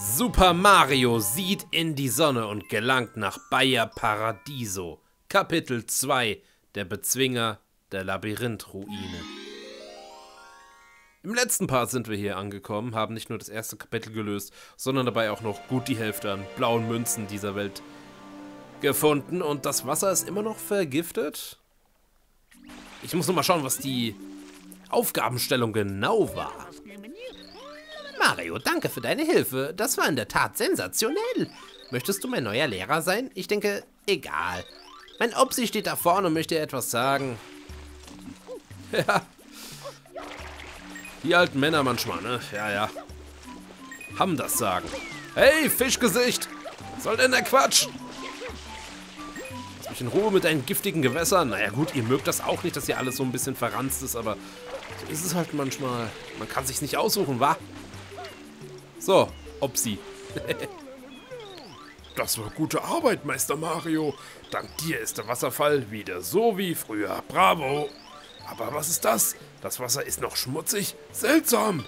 Super Mario sieht in die Sonne und gelangt nach Baia Paradiso. Kapitel 2, der Bezwinger der Labyrinthruine. Im letzten Part sind wir hier angekommen, haben nicht nur das erste Kapitel gelöst, sondern dabei auch noch gut die Hälfte an blauen Münzen dieser Welt gefunden. Und das Wasser ist immer noch vergiftet. Ich muss nur mal schauen, was die Aufgabenstellung genau war. Mario, danke für deine Hilfe. Das war in der Tat sensationell. Möchtest du mein neuer Lehrer sein? Ich denke, egal. Mein Opsi steht da vorne und möchte etwas sagen. Ja. Die alten Männer manchmal, ne? Ja, ja. Haben das Sagen. Hey, Fischgesicht! Was soll denn der Quatsch? Lass mich in Ruhe mit deinen giftigen Gewässern. Naja gut, ihr mögt das auch nicht, dass hier alles so ein bisschen verranzt ist, aber so ist es halt manchmal. Man kann sich's nicht aussuchen, wa? So, Opsi. Das war gute Arbeit, Meister Mario. Dank dir ist der Wasserfall wieder so wie früher. Bravo. Aber was ist das? Das Wasser ist noch schmutzig. Seltsam.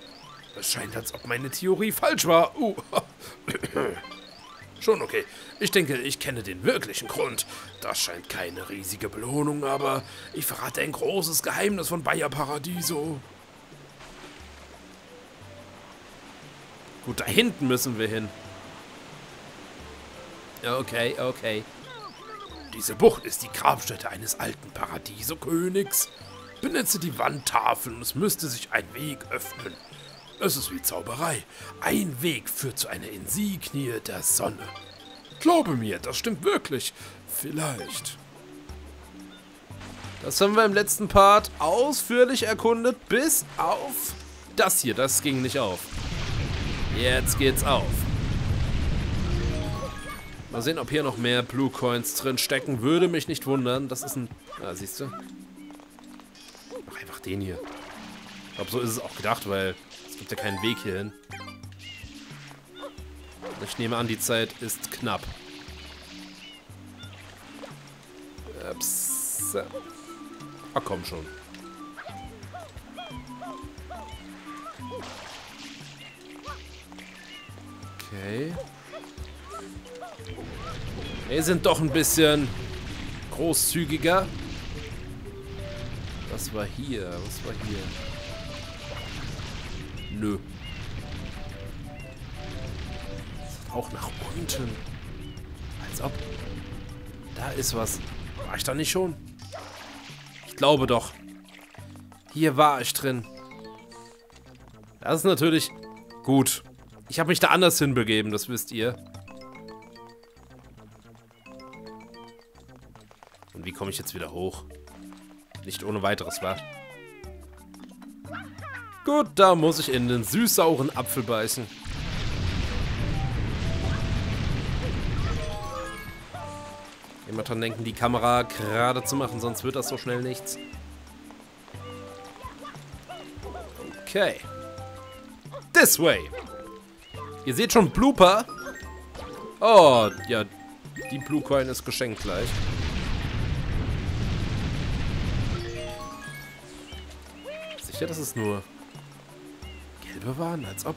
Es scheint, als ob meine Theorie falsch war. Schon okay. Ich denke, ich kenne den wirklichen Grund. Das scheint keine riesige Belohnung, aber ich verrate ein großes Geheimnis von Baia Paradiso. Gut, da hinten müssen wir hin. Okay, okay. Diese Bucht ist die Grabstätte eines alten Paradieso-Königs. Benetze die Wandtafeln und es müsste sich ein Weg öffnen. Es ist wie Zauberei. Ein Weg führt zu einer Insignie der Sonne. Glaube mir, das stimmt wirklich. Vielleicht. Das haben wir im letzten Part ausführlich erkundet, bis auf das hier. Das ging nicht auf. Jetzt geht's auf. Mal sehen, ob hier noch mehr Blue Coins drin stecken. Würde mich nicht wundern. Das ist ein... Ah, siehst du? Mach einfach den hier. Ich glaube, so ist es auch gedacht, weil es gibt ja keinen Weg hier hin. Ich nehme an, die Zeit ist knapp. Ups. Ach, komm schon. Okay. Wir sind doch ein bisschen großzügiger. Was war hier? Was war hier? Nö. Auch nach unten. Als ob. Da ist was. War ich da nicht schon? Ich glaube doch. Hier war ich drin. Das ist natürlich gut. Ich habe mich da anders hinbegeben, das wisst ihr. Und wie komme ich jetzt wieder hoch? Nicht ohne weiteres, wa? Gut, da muss ich in den süß-sauren Apfel beißen. Immer dran denken, die Kamera gerade zu machen, sonst wird das so schnell nichts. Okay. This way. Ihr seht schon Blooper. Oh, ja. Die Blue Coin ist geschenkt gleich. Ja, dass es nur gelbe waren, als ob.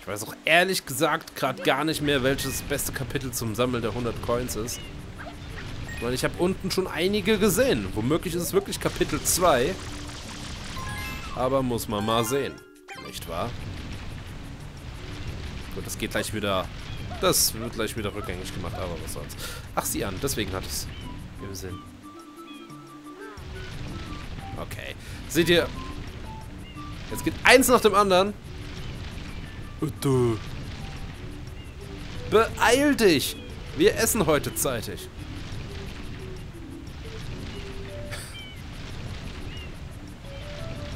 Ich weiß auch ehrlich gesagt gerade gar nicht mehr, welches beste Kapitel zum Sammeln der 100 Coins ist. Weil ich habe unten schon einige gesehen. Womöglich ist es wirklich Kapitel 2. Aber muss man mal sehen. Nicht wahr? Gut, das geht gleich wieder... Das wird gleich wieder rückgängig gemacht, aber was soll's. Ach, sieh an, deswegen hatte ich es im Sinn. Okay. Seht ihr? Jetzt geht eins nach dem anderen. Beeil dich! Wir essen heute zeitig.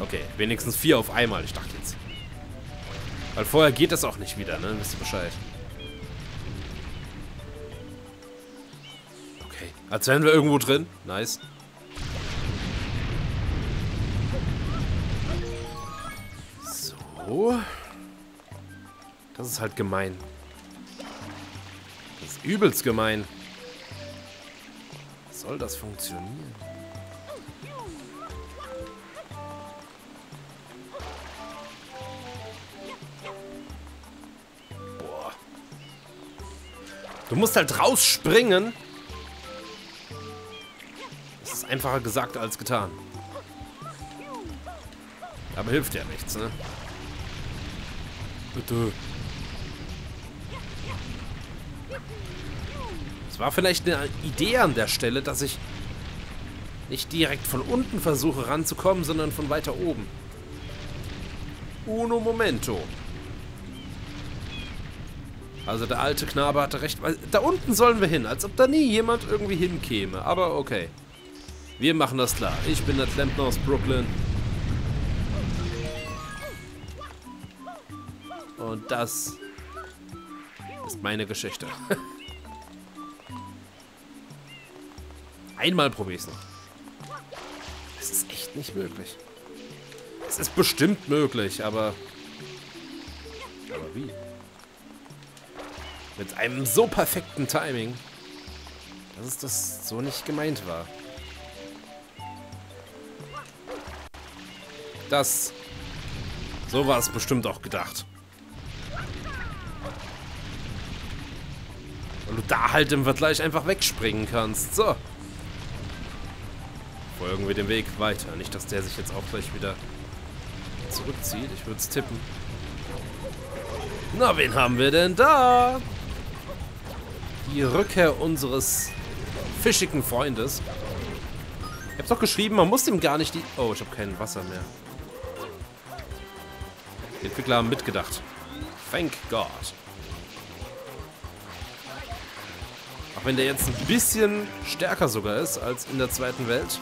Okay, wenigstens 4 auf einmal. Ich dachte jetzt. Weil vorher geht das auch nicht wieder, ne? Wisst ihr Bescheid. Okay. Als wären wir irgendwo drin. Nice. Das ist halt gemein. Das ist übelst gemein. Soll das funktionieren? Du musst halt rausspringen. Das ist einfacher gesagt als getan. Aber hilft ja nichts, ne? Bitte. Es war vielleicht eine Idee an der Stelle, dass ich nicht direkt von unten versuche ranzukommen, sondern von weiter oben. Uno momento. Also der alte Knabe hatte recht. Da unten sollen wir hin, als ob da nie jemand irgendwie hinkäme. Aber okay. Wir machen das klar. Ich bin der Klempner aus Brooklyn. Und das ist meine Geschichte. Einmal probier's noch. Das ist echt nicht möglich. Es ist bestimmt möglich, aber... aber wie? Mit einem so perfekten Timing, dass es das so nicht gemeint war. Das... so war es bestimmt auch gedacht. Weil du da halt im Vergleich einfach wegspringen kannst. So. Folgen wir dem Weg weiter. Nicht, dass der sich jetzt auch gleich wieder zurückzieht. Ich würde es tippen. Na, wen haben wir denn da? Die Rückkehr unseres fischigen Freundes. Ich hab's doch geschrieben, man muss ihm gar nicht die... oh, ich habe kein Wasser mehr. Die Entwickler haben mitgedacht. Thank God. Auch wenn der jetzt ein bisschen stärker sogar ist als in der zweiten Welt.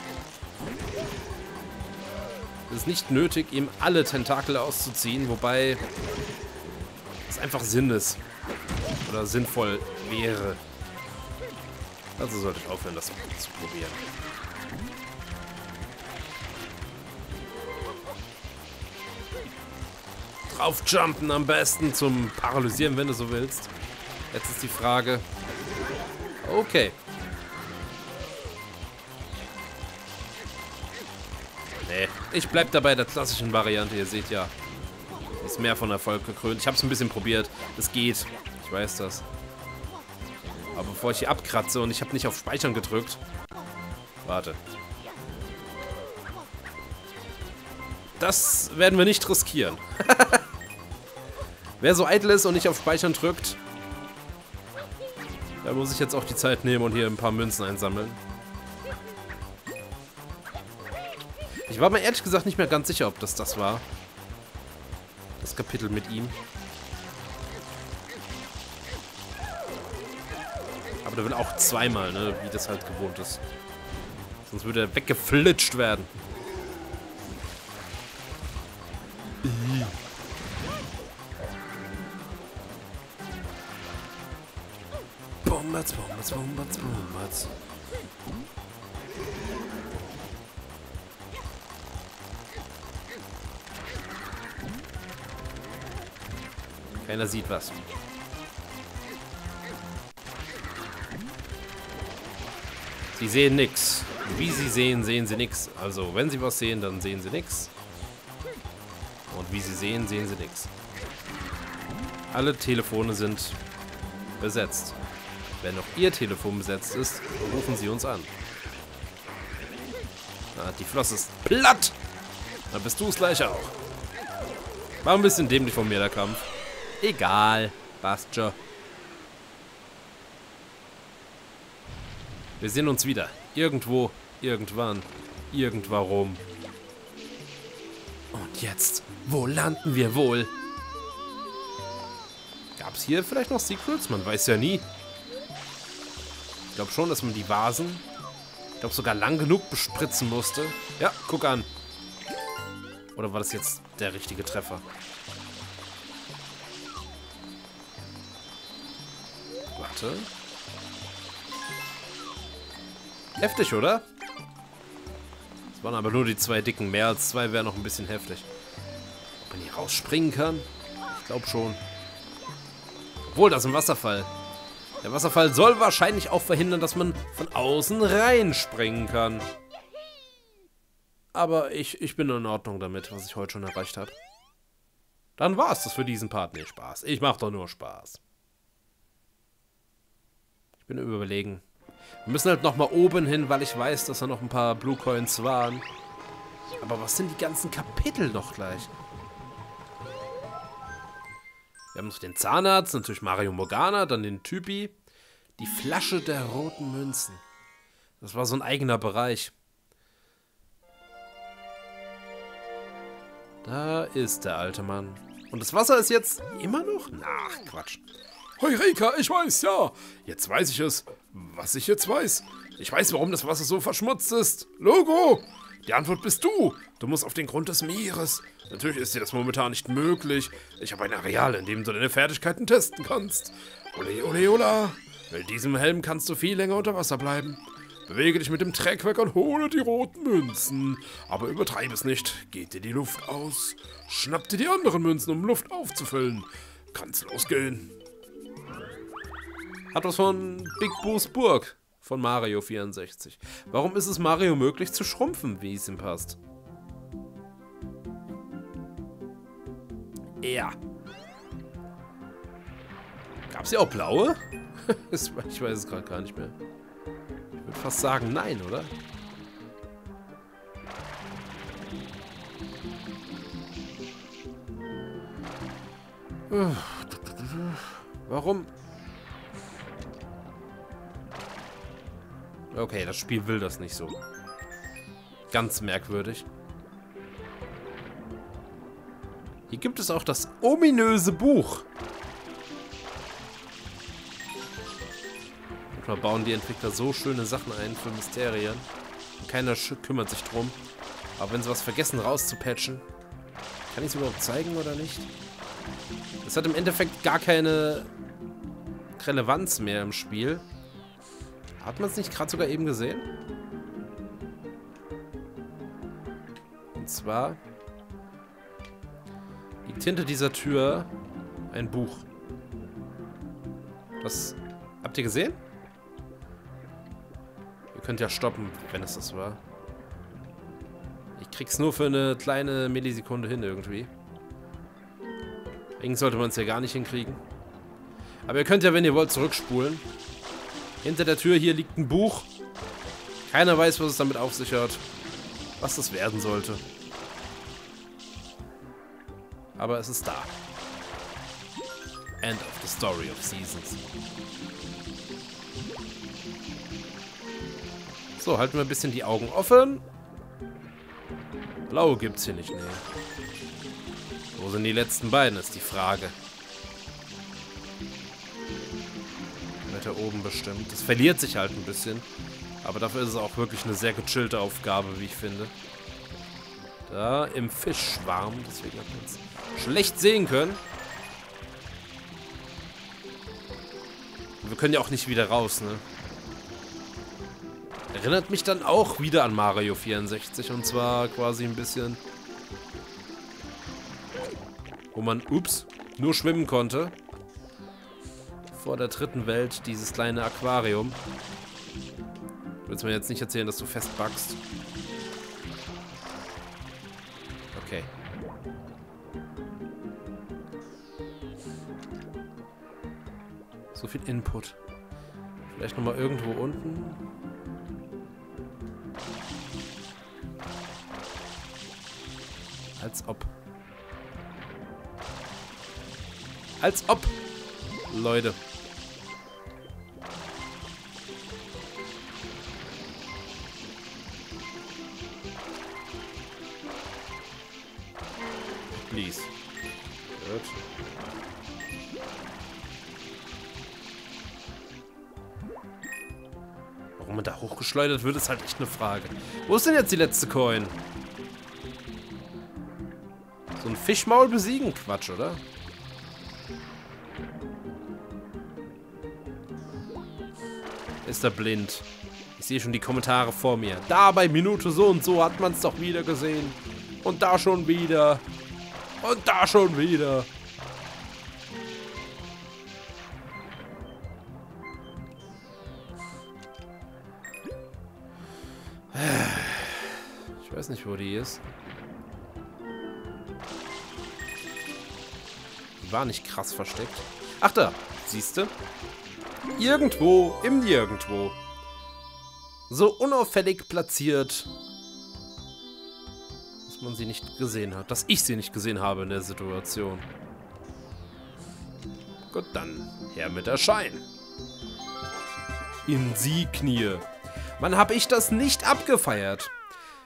Es ist nicht nötig, ihm alle Tentakel auszuziehen, wobei es einfach Sinn ist. Oder sinnvoll wäre. Also sollte ich aufhören, das zu probieren. Draufjumpen am besten zum Paralysieren, wenn du so willst. Jetzt ist die Frage... okay. Nee, ich bleib dabei der klassischen Variante. Ihr seht ja, ist mehr von Erfolg gekrönt. Ich hab's ein bisschen probiert. Es geht. Ich weiß das. Aber bevor ich hier abkratze und ich habe nicht auf Speichern gedrückt. Warte. Das werden wir nicht riskieren. Wer so eitel ist und nicht auf Speichern drückt, da muss ich jetzt auch die Zeit nehmen und hier ein paar Münzen einsammeln. Ich war mir ehrlich gesagt nicht mehr ganz sicher, ob das das war. Das Kapitel mit ihm. Aber der will auch zweimal, ne? Wie das halt gewohnt ist. Sonst würde er weggeflitscht werden. Keiner sieht was. Sie sehen nichts. Wie sie sehen, sehen sie nichts. Also, wenn sie was sehen, dann sehen sie nichts. Und wie sie sehen sie nichts. Alle Telefone sind besetzt. Wenn noch Ihr Telefon besetzt ist, rufen Sie uns an. Ah, die Flosse ist platt! Dann bist du es gleich auch. War ein bisschen dämlich von mir, der Kampf. Egal. Passt schon. Wir sehen uns wieder. Irgendwo, irgendwann, irgendwarum. Und jetzt, wo landen wir wohl? Gab's hier vielleicht noch Secrets? Man weiß ja nie. Ich glaube schon, dass man die Vasen, ich glaube sogar lang genug bespritzen musste. Ja, guck an. Oder war das jetzt der richtige Treffer? Warte. Heftig, oder? Das waren aber nur die zwei dicken. Mehr als zwei wäre noch ein bisschen heftig. Ob man hier rausspringen kann? Ich glaube schon. Obwohl, das ist ein Wasserfall. Der Wasserfall soll wahrscheinlich auch verhindern, dass man von außen reinspringen kann. Aber ich bin in Ordnung damit, was ich heute schon erreicht habe. Dann war es das für diesen Part. Nee, Spaß. Ich mache doch nur Spaß. bin überlegen. Wir müssen halt nochmal oben hin, weil ich weiß, dass da noch ein paar Blue Coins waren. Aber was sind die ganzen Kapitel noch gleich? Wir haben noch den Zahnarzt, natürlich Mario Morgana, dann den Typi. Die Flasche der roten Münzen. Das war so ein eigener Bereich. Da ist der alte Mann. Und das Wasser ist jetzt immer noch? Na, Quatsch. Heureka, ich weiß, ja. Jetzt weiß ich es. Was ich jetzt weiß. Ich weiß, warum das Wasser so verschmutzt ist. Logo! Die Antwort bist du. Du musst auf den Grund des Meeres. Natürlich ist dir das momentan nicht möglich. Ich habe ein Areal, in dem du deine Fertigkeiten testen kannst. Ole, ole, ola. Mit diesem Helm kannst du viel länger unter Wasser bleiben. Bewege dich mit dem Treckwerk und hole die roten Münzen. Aber übertreibe es nicht. Geht dir die Luft aus. Schnapp dir die anderen Münzen, um Luft aufzufüllen. Kann's losgehen. Hat was von Big Boos Burg von Mario 64. Warum ist es Mario möglich zu schrumpfen, wie es ihm passt? Ja. Gab's ja auch blaue? Ich weiß es gerade gar nicht mehr. Ich würde fast sagen, nein, oder? Warum? Okay, das Spiel will das nicht so. Ganz merkwürdig. Hier gibt es auch das ominöse Buch. Da bauen die Entwickler so schöne Sachen ein für Mysterien. Keiner kümmert sich drum. Aber wenn sie was vergessen rauszupatchen, kann ich es überhaupt zeigen oder nicht? Das hat im Endeffekt gar keine Relevanz mehr im Spiel. Hat man es nicht gerade sogar eben gesehen? Und zwar liegt hinter dieser Tür ein Buch. Das habt ihr gesehen? Könnt ja stoppen, wenn es das war. Ich krieg's nur für eine kleine Millisekunde hin irgendwie. Deswegen sollte man es ja gar nicht hinkriegen. Aber ihr könnt ja, wenn ihr wollt, zurückspulen. Hinter der Tür hier liegt ein Buch. Keiner weiß, was es damit auf sich hat. Was das werden sollte. Aber es ist da. End of the story of seasons. So, halten wir ein bisschen die Augen offen. Blaue gibt's hier nicht, ne. Wo sind die letzten beiden, ist die Frage. Weiter oben bestimmt. Das verliert sich halt ein bisschen. Aber dafür ist es auch wirklich eine sehr gechillte Aufgabe, wie ich finde. Da, im Fischschwarm. Deswegen hat man es schlecht sehen können. Wir können ja auch nicht wieder raus, ne. Erinnert mich dann auch wieder an Mario 64 und zwar quasi ein bisschen, wo man, ups, nur schwimmen konnte. Vor der dritten Welt, dieses kleine Aquarium. Willst du mir jetzt nicht erzählen, dass du festbackst? Okay. So viel Input. Vielleicht nochmal irgendwo unten. Als ob. Als ob, Leute. Please. Gut. Warum man da hochgeschleudert wird, ist halt echt eine Frage. Wo ist denn jetzt die letzte Coin? So ein Fischmaul besiegen? Quatsch, oder? Ist er blind? Ich sehe schon die Kommentare vor mir. Da bei Minute so und so hat man es doch wieder gesehen. Und da schon wieder. Und da schon wieder. Ich weiß nicht, wo die ist. War nicht krass versteckt. Ach da, siehst du? Irgendwo im Nirgendwo. So unauffällig platziert, dass man sie nicht gesehen hat. Dass ich sie nicht gesehen habe in der Situation. Gut, dann her mit der Schein. Insignie. Wann habe ich das nicht abgefeiert?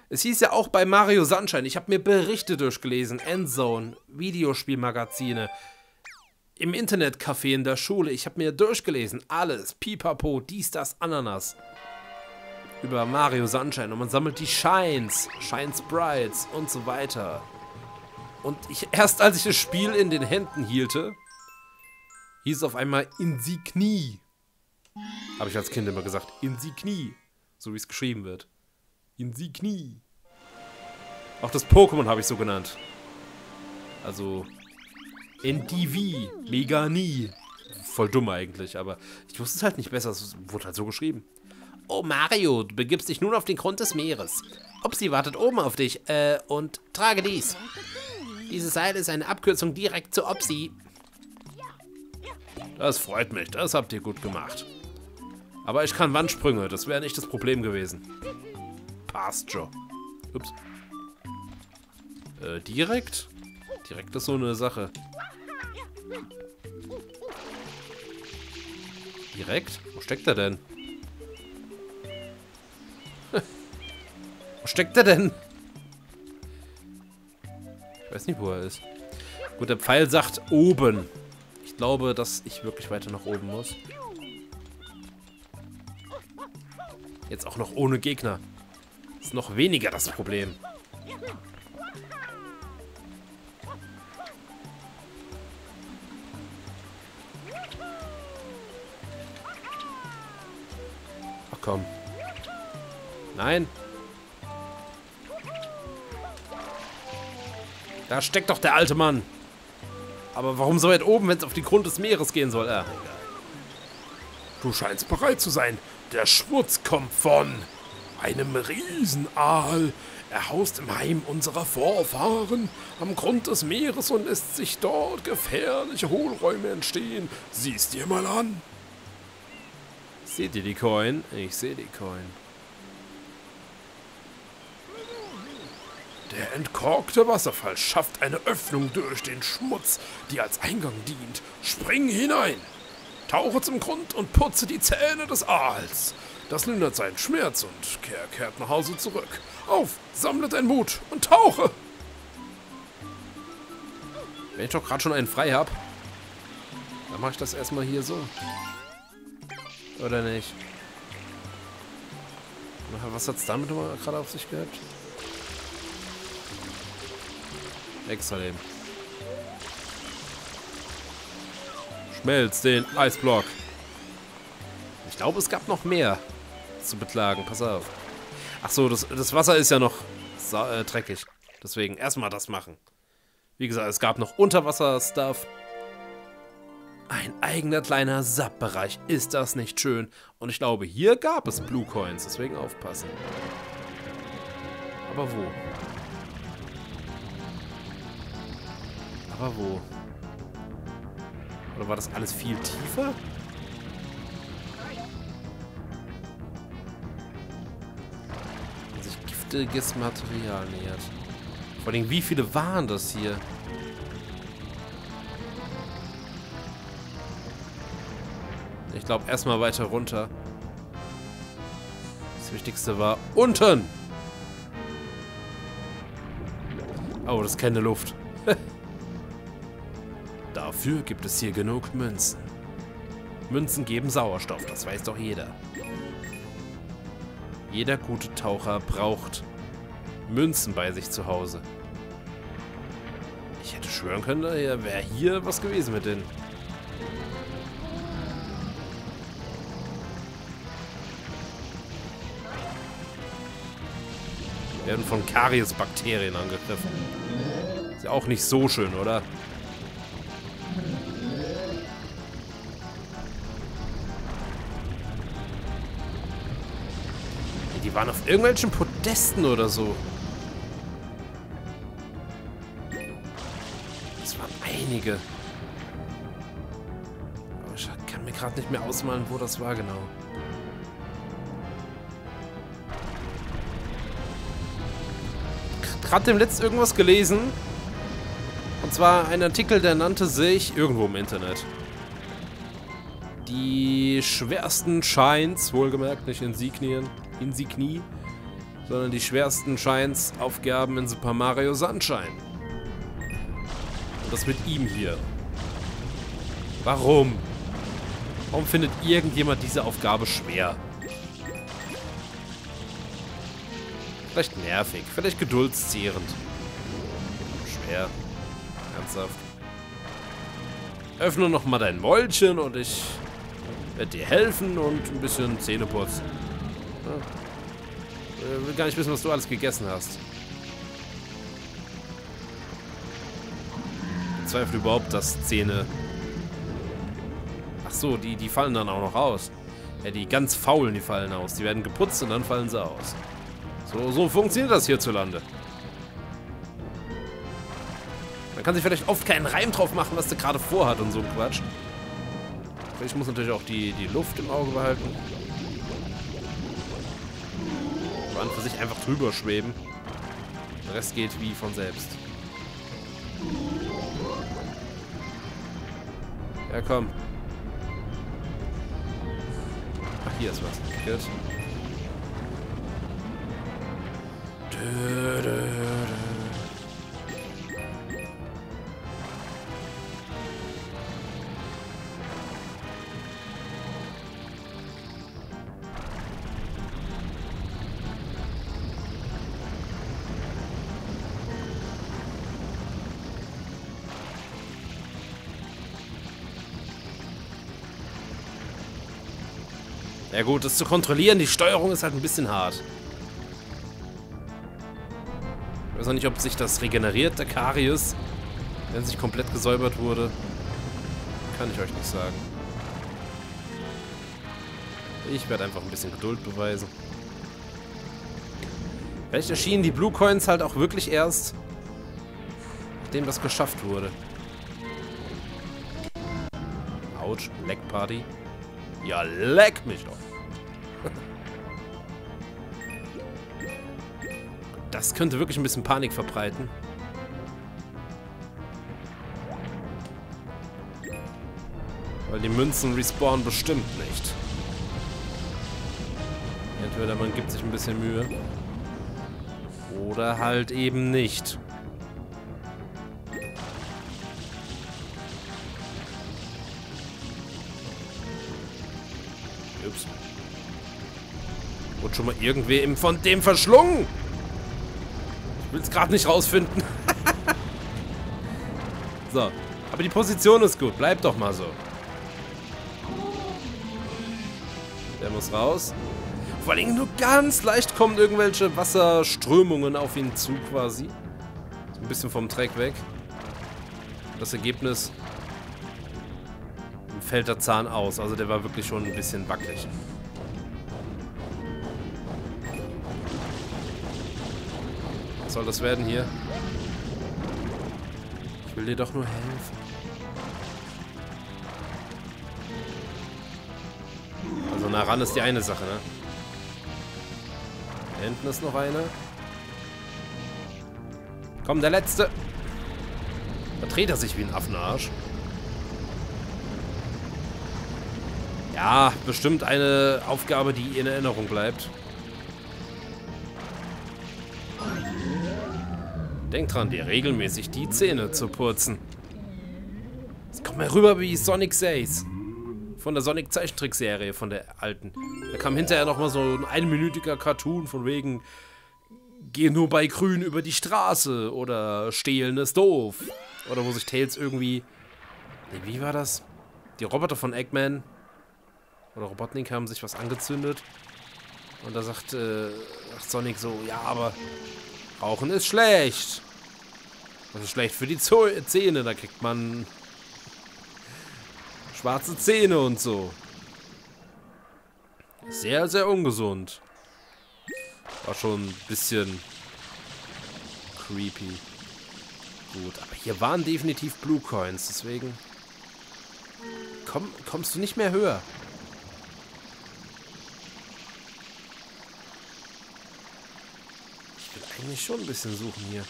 Es hieß ja auch bei Mario Sunshine, ich habe mir Berichte durchgelesen, Endzone, Videospielmagazine, im Internetcafé in der Schule, ich habe mir durchgelesen, alles, Pipapo, dies, das, Ananas, über Mario Sunshine und man sammelt die Shines, Shine Sprites und so weiter. Und erst als ich das Spiel in den Händen hielte, hieß es auf einmal Insignie. Habe ich als Kind immer gesagt, Insignie, so wie es geschrieben wird. Insignie. Auch das Pokémon habe ich so genannt. Also NDV, Meganie. Voll dumm eigentlich, aber ich wusste es halt nicht besser, es wurde halt so geschrieben. Oh Mario, du begibst dich nun auf den Grund des Meeres. Upsi wartet oben auf dich, und trage dies. Dieses Seil ist eine Abkürzung direkt zu Upsi. Das freut mich, das habt ihr gut gemacht. Aber ich kann Wandsprünge, das wäre nicht das Problem gewesen. Passt schon. Ups. Direkt? Direkt ist so eine Sache. Direkt? Wo steckt er denn? Wo steckt er denn? Ich weiß nicht, wo er ist. Gut, der Pfeil sagt oben. Ich glaube, dass ich wirklich weiter nach oben muss. Jetzt auch noch ohne Gegner. Ist noch weniger das Problem. Ach komm. Nein. Da steckt doch der alte Mann. Aber warum so weit oben, wenn es auf den Grund des Meeres gehen soll? Ah. Du scheinst bereit zu sein. Der Schmutz kommt von einem Riesenaal. Er haust im Heim unserer Vorfahren am Grund des Meeres und lässt sich dort gefährliche Hohlräume entstehen. Sieh's dir mal an. Seht ihr die Coin? Ich sehe die Coin. Der entkorkte Wasserfall schafft eine Öffnung durch den Schmutz, die als Eingang dient. Spring hinein! Tauche zum Grund und putze die Zähne des Aals. Das lindert seinen Schmerz und kehrt nach Hause zurück. Auf, sammle deinen Mut und tauche! Wenn ich doch gerade schon einen frei habe, dann mache ich das erstmal hier so. Oder nicht? Was hat es damit gerade auf sich gehabt? Extra Leben. Schmelz den Eisblock. Ich glaube, es gab noch mehr zu beklagen. Pass auf. Ach so, das Wasser ist ja noch dreckig. Deswegen erstmal das machen. Wie gesagt, es gab noch Unterwasser-Stuff. Ein eigener kleiner Sub-Bereich. Ist das nicht schön? Und ich glaube, hier gab es Blue Coins. Deswegen aufpassen. Aber wo? Wo? Oder war das alles viel tiefer? Und sich giftiges Material nähert. Vor allem, wie viele waren das hier? Ich glaube, erstmal weiter runter. Das Wichtigste war unten! Oh, das ist keine Luft. Dafür gibt es hier genug Münzen. Münzen geben Sauerstoff, das weiß doch jeder. Jeder gute Taucher braucht Münzen bei sich zu Hause. Ich hätte schwören können, da wäre hier was gewesen mit denen. Wir werden von Kariesbakterien angegriffen. Ist ja auch nicht so schön, oder? Die waren auf irgendwelchen Podesten oder so. Das waren einige. Ich kann mir gerade nicht mehr ausmalen, wo das war genau. Gerade dem letzten irgendwas gelesen. Und zwar ein Artikel, der nannte sich irgendwo im Internet. Die schwersten Shines, wohlgemerkt, nicht Insignien, Insignie, sondern die schwersten Shines-Aufgaben in Super Mario Sunshine. Und das mit ihm hier. Warum? Warum findet irgendjemand diese Aufgabe schwer? Vielleicht nervig, vielleicht geduldszehrend. Schwer. Ernsthaft. Öffne nochmal dein Mäulchen und ich werde dir helfen und ein bisschen Zähne putzen. Ich will gar nicht wissen, was du alles gegessen hast. Ich zweifle überhaupt, dass Zähne... Ach so, die fallen dann auch noch aus. Ja, die ganz faulen, die fallen aus. Die werden geputzt und dann fallen sie aus. So funktioniert das hierzulande. Man kann sich vielleicht oft keinen Reim drauf machen, was der gerade vorhat und so ein Quatsch. Ich muss natürlich auch die Luft im Auge behalten. An für sich einfach drüber schweben. Der Rest geht wie von selbst. Ja, komm. Ach, hier ist was. Gut. Ja gut, das zu kontrollieren, die Steuerung ist halt ein bisschen hart. Ich weiß auch nicht, ob sich das regeneriert, der Karies, wenn sich komplett gesäubert wurde. Kann ich euch nicht sagen. Ich werde einfach ein bisschen Geduld beweisen. Vielleicht erschienen die Blue Coins halt auch wirklich erst, nachdem das geschafft wurde. Autsch, Black Party. Ja, leck mich doch. Das könnte wirklich ein bisschen Panik verbreiten. Weil die Münzen respawnen bestimmt nicht. Entweder man gibt sich ein bisschen Mühe. Oder halt eben nicht. Ups. Wurde schon mal irgendwem von dem verschlungen? Ich will es gerade nicht rausfinden. So. Aber die Position ist gut. Bleib doch mal so. Der muss raus. Vor allem nur ganz leicht kommen irgendwelche Wasserströmungen auf ihn zu quasi. So ein bisschen vom Dreck weg. Das Ergebnis... fällt der Zahn aus, also der war wirklich schon ein bisschen wackelig. Was soll das werden hier? Ich will dir doch nur helfen. Also nah ran ist die eine Sache, ne? Da hinten ist noch eine. Komm, der letzte! Da dreht er sich wie ein Affenarsch. Ja, bestimmt eine Aufgabe, die in Erinnerung bleibt. Denk dran, dir regelmäßig die Zähne zu putzen. Jetzt kommt mal rüber wie Sonic Says. Von der Sonic Zeichentrickserie, von der alten. Da kam hinterher nochmal so ein einminütiger Cartoon von wegen geh nur bei Grün über die Straße oder stehlen ist doof. Oder wo sich Tails irgendwie... Nee, wie war das? Die Roboter von Eggman... Oder Robotnik haben sich was angezündet. Und da sagt Sonic so, ja, aber Rauchen ist schlecht. Das ist schlecht für die Zähne. Da kriegt man schwarze Zähne und so. Sehr, sehr ungesund. War schon ein bisschen creepy. Gut, aber hier waren definitiv Blue Coins, deswegen... kommst du nicht mehr höher. Ich will eigentlich schon ein bisschen suchen hier.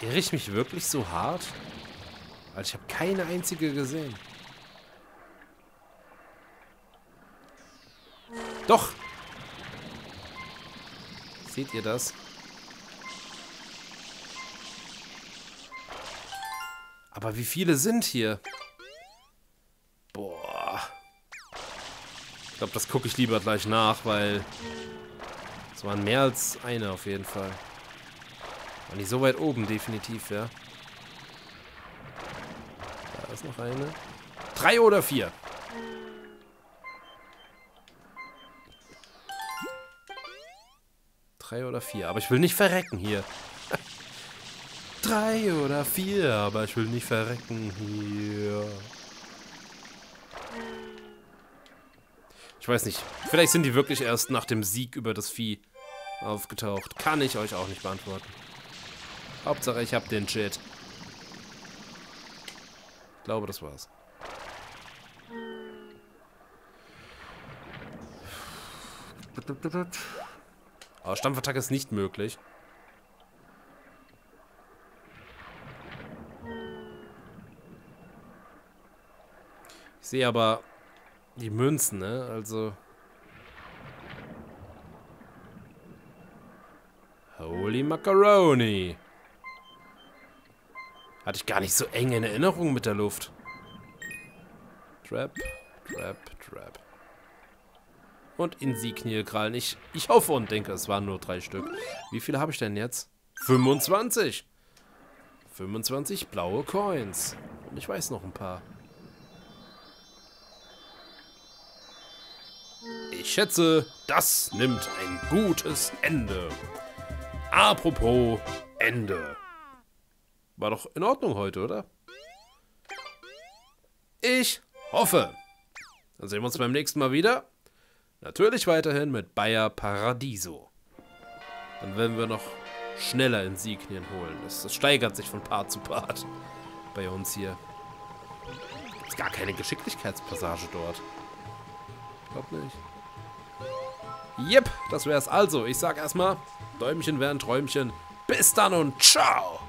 Irre ich mich wirklich so hart? Also ich habe keine einzige gesehen. Doch! Seht ihr das? Aber wie viele sind hier? Boah. Ich glaube, das gucke ich lieber gleich nach, weil es waren mehr als eine auf jeden Fall. Und nicht so weit oben, definitiv, ja. Da ist noch eine. 3 oder 4. Aber ich will nicht verrecken hier. 3 oder 4, aber ich will nicht verrecken hier. Ich weiß nicht. Vielleicht sind die wirklich erst nach dem Sieg über das Vieh aufgetaucht. Kann ich euch auch nicht beantworten. Hauptsache, ich hab den Shit. Ich glaube, das war's. Aber Stampfattacke ist nicht möglich. Ich sehe aber die Münzen, ne? Also. Holy Macaroni! Hatte ich gar nicht so eng in Erinnerung mit der Luft. Trap, Trap, Trap. Und Insigniekrallen. Ich hoffe und denke, es waren nur 3 Stück. Wie viele habe ich denn jetzt? 25! 25 blaue Coins. Und ich weiß noch ein paar. Ich schätze, das nimmt ein gutes Ende. Apropos Ende. War doch in Ordnung heute, oder? Ich hoffe. Dann sehen wir uns beim nächsten Mal wieder. Natürlich weiterhin mit Baia Paradiso. Dann werden wir noch schneller Insignien holen. Das steigert sich von Part zu Part bei uns hier. Gibt's gar keine Geschicklichkeitspassage dort. Ich glaube nicht. Jep, das wär's also. Ich sag erstmal, Däumchen wären Träumchen. Bis dann und ciao!